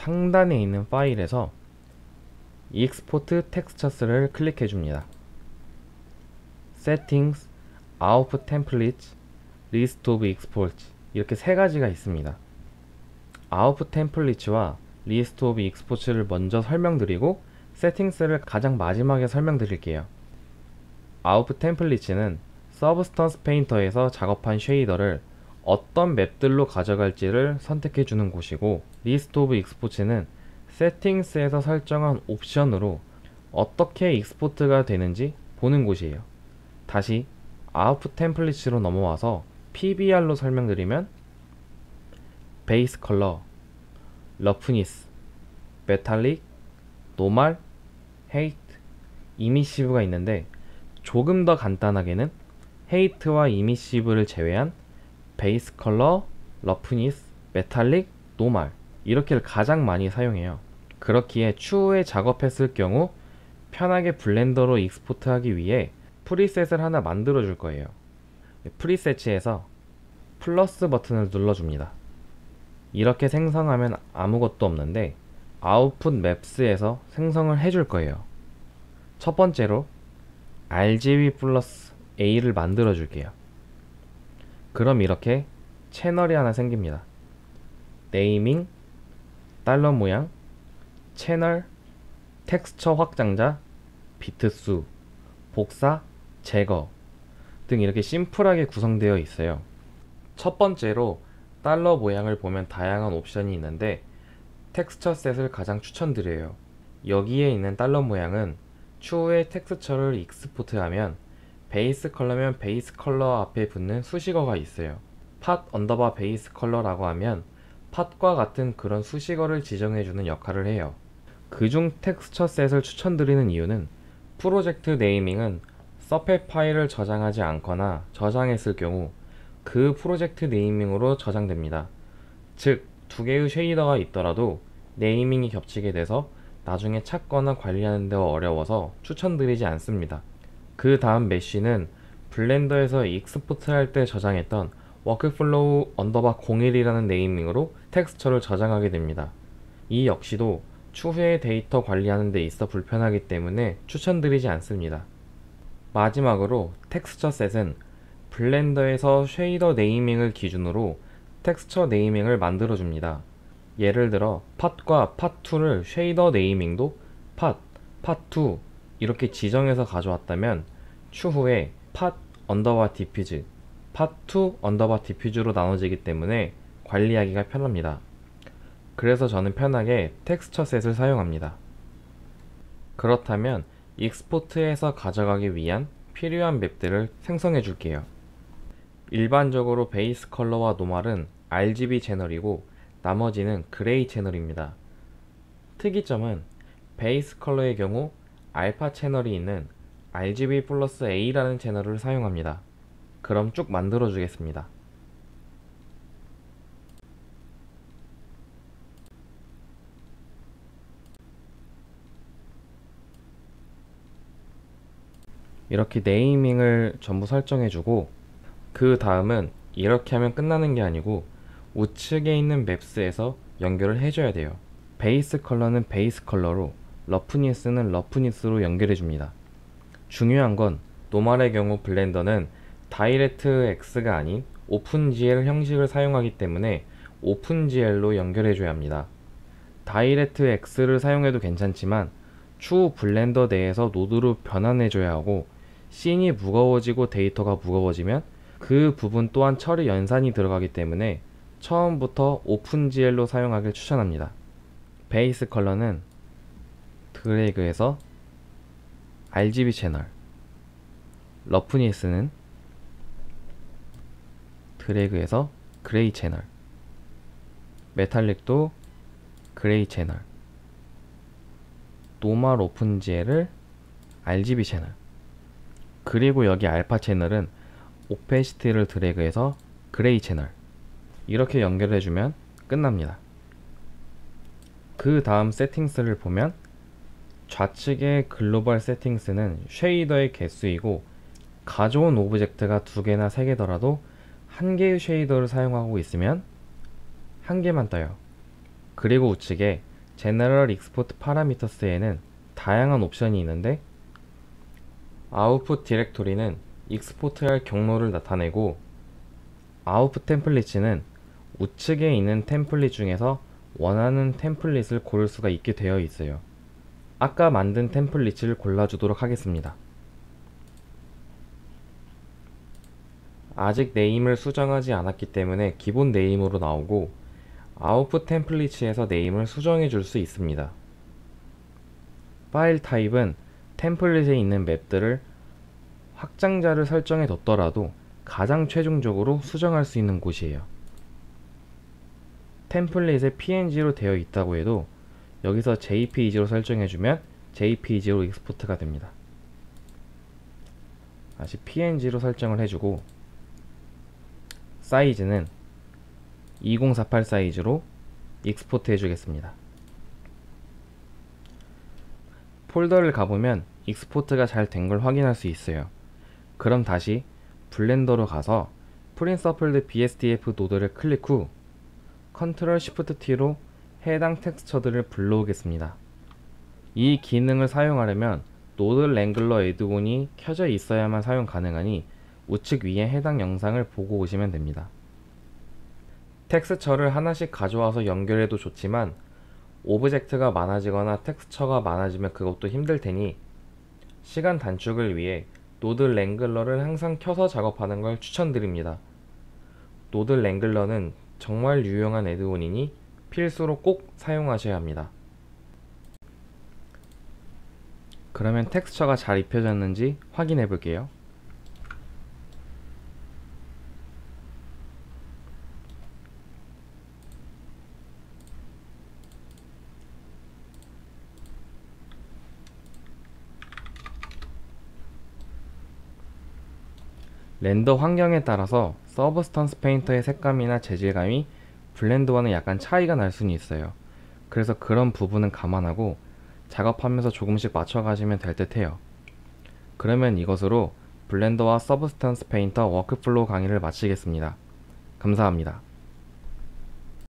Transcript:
상단에 있는 파일에서 Export Textures를 클릭해 줍니다. Settings, Out Templates, List of Exports 이렇게 세 가지가 있습니다. Out Template와 List of Exports를 먼저 설명드리고 Settings를 가장 마지막에 설명드릴게요. Out Template는 Substance Painter에서 작업한 쉐이더를 어떤 맵들로 가져갈지를 선택해 주는 곳이고, List of Exports는 세팅스에서 설정한 옵션으로 어떻게 익스포트가 되는지 보는 곳이에요. 다시 아웃풋 템플릿으로 넘어와서 PBR로 설명드리면 베이스 컬러, 러프니스, 메탈릭, 노멀, 헤이트, 이미시브가 있는데 조금 더 간단하게는 헤이트와 이미시브를 제외한 베이스 컬러, 러프니스, 메탈릭, 노멀 이렇게 가장 많이 사용해요. 그렇기에 추후에 작업했을 경우 편하게 블렌더로 익스포트하기 위해 프리셋을 하나 만들어 줄 거예요. 프리셋에서 플러스 버튼을 눌러줍니다. 이렇게 생성하면 아무것도 없는데 아웃풋 맵스에서 생성을 해줄 거예요. 첫 번째로 RGB 플러스 A를 만들어 줄게요. 그럼 이렇게 채널이 하나 생깁니다. 네이밍, 달러 모양, 채널, 텍스처 확장자, 비트 수, 복사, 제거 등 이렇게 심플하게 구성되어 있어요. 첫 번째로 달러 모양을 보면 다양한 옵션이 있는데 텍스처 셋을 가장 추천드려요. 여기에 있는 달러 모양은 추후에 텍스처를 익스포트하면 베이스 컬러면 베이스 컬러 앞에 붙는 수식어가 있어요. 팟 언더바 베이스 컬러라고 하면 팟과 같은 그런 수식어를 지정해주는 역할을 해요. 그중 텍스처 셋을 추천드리는 이유는 프로젝트 네이밍은 서펫 파일을 저장하지 않거나 저장했을 경우 그 프로젝트 네이밍으로 저장됩니다. 즉, 두 개의 쉐이더가 있더라도 네이밍이 겹치게 돼서 나중에 찾거나 관리하는 데 어려워서 추천드리지 않습니다. 그 다음 메쉬는 블렌더에서 익스포트할 때 저장했던 워크플로우 언더바 01이라는 네이밍으로 텍스처를 저장하게 됩니다. 이 역시도 추후에 데이터 관리하는 데 있어 불편하기 때문에 추천드리지 않습니다. 마지막으로 텍스처 셋은 블렌더에서 쉐이더 네이밍을 기준으로 텍스처 네이밍을 만들어줍니다. 예를 들어 팟과 팟2를 쉐이더 네이밍도 팟, 팟2 이렇게 지정해서 가져왔다면 추후에 팟 언더바 디퓨즈, 팟2 언더바 디퓨즈로 나눠지기 때문에 관리하기가 편합니다. 그래서 저는 편하게 텍스처 셋을 사용합니다. 그렇다면 익스포트해서 가져가기 위한 필요한 맵들을 생성해 줄게요. 일반적으로 베이스 컬러와 노멀은 RGB 채널이고 나머지는 그레이 채널입니다. 특이점은 베이스 컬러의 경우 알파 채널이 있는 RGB 플러스 A라는 채널을 사용합니다. 그럼 쭉 만들어 주겠습니다. 이렇게 네이밍을 전부 설정해 주고 그 다음은 이렇게 하면 끝나는 게 아니고 우측에 있는 맵스에서 연결을 해줘야 돼요. 베이스 컬러는 베이스 컬러로, 러프니스는 러프니스로 연결해 줍니다. 중요한 건 노멀의 경우 블렌더는 DirectX가 아닌 OpenGL 형식을 사용하기 때문에 OpenGL로 연결해줘야 합니다. DirectX를 사용해도 괜찮지만 추후 블렌더 내에서 노드로 변환해줘야 하고, 씬이 무거워지고 데이터가 무거워지면 그 부분 또한 처리 연산이 들어가기 때문에 처음부터 OpenGL로 사용하길 추천합니다. 베이스 컬러는 드래그해서 RGB 채널, 러프니스는 드래그해서 그레이 채널, 메탈릭도 그레이 채널, 노멀 오픈GL을 RGB 채널, 그리고 여기 알파 채널은 오페시티를 드래그해서 그레이 채널 이렇게 연결해주면 끝납니다. 그 다음 세팅스를 보면 좌측의 글로벌 세팅스는 쉐이더의 개수이고 가져온 오브젝트가 2개나 3개더라도 한 개의 쉐이더를 사용하고 있으면 한 개만 떠요. 그리고 우측에 General Export Parameters에는 다양한 옵션이 있는데 Output 디렉토리는 익스포트할 경로를 나타내고 Output 템플릿은 우측에 있는 템플릿 중에서 원하는 템플릿을 고를 수가 있게 되어 있어요. 아까 만든 템플릿을 골라주도록 하겠습니다. 아직 네임을 수정하지 않았기 때문에 기본 네임으로 나오고 아웃풋 템플릿에서 네임을 수정해 줄 수 있습니다. 파일 타입은 템플릿에 있는 맵들을 확장자를 설정해 뒀더라도 가장 최종적으로 수정할 수 있는 곳이에요. 템플릿에 PNG로 되어 있다고 해도 여기서 JPEG로 설정해주면 JPEG로 익스포트가 됩니다. 다시 PNG로 설정을 해주고 사이즈는 2048 사이즈로 익스포트 해주겠습니다. 폴더를 가보면 익스포트가 잘 된 걸 확인할 수 있어요. 그럼 다시 블렌더로 가서 프린서플드 BSDF 노드를 클릭 후 Ctrl+Shift+T로 해당 텍스처들을 불러오겠습니다. 이 기능을 사용하려면 노드 랭글러 애드온이 켜져 있어야만 사용 가능하니 우측 위에 해당 영상을 보고 오시면 됩니다. 텍스처를 하나씩 가져와서 연결해도 좋지만 오브젝트가 많아지거나 텍스처가 많아지면 그것도 힘들테니 시간 단축을 위해 노드 랭글러를 항상 켜서 작업하는 걸 추천드립니다. 노드 랭글러는 정말 유용한 애드온이니 필수로 꼭 사용하셔야 합니다. 그러면 텍스처가 잘 입혀졌는지 확인해 볼게요. 렌더 환경에 따라서 서브스턴스 페인터의 색감이나 재질감이 블렌더와는 약간 차이가 날 수는 있어요. 그래서 그런 부분은 감안하고 작업하면서 조금씩 맞춰가시면 될 듯 해요. 그러면 이것으로 블렌더와 서브스턴스 페인터 워크플로우 강의를 마치겠습니다. 감사합니다.